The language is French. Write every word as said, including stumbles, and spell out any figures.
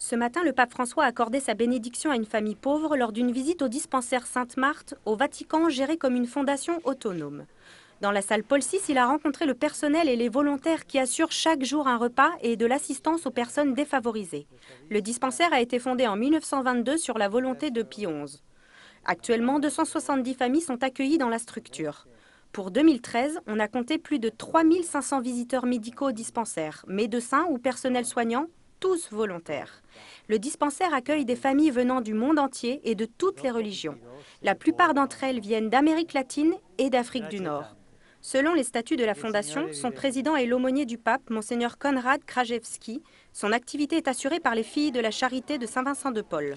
Ce matin, le pape François a accordé sa bénédiction à une famille pauvre lors d'une visite au dispensaire Sainte-Marthe, au Vatican, géré comme une fondation autonome. Dans la salle Paul six, il a rencontré le personnel et les volontaires qui assurent chaque jour un repas et de l'assistance aux personnes défavorisées. Le dispensaire a été fondé en mille neuf cent vingt-deux sur la volonté de Pie onze. Actuellement, deux cent soixante-dix familles sont accueillies dans la structure. Pour deux mille treize, on a compté plus de trois mille cinq cents visiteurs médicaux au dispensaire, médecins ou personnels soignants, tous volontaires. Le dispensaire accueille des familles venant du monde entier et de toutes les religions. La plupart d'entre elles viennent d'Amérique latine et d'Afrique du Nord. Selon les statuts de la Fondation, son président est l'aumônier du pape, monseigneur Konrad Krajewski. Son activité est assurée par les filles de la charité de Saint-Vincent-de-Paul.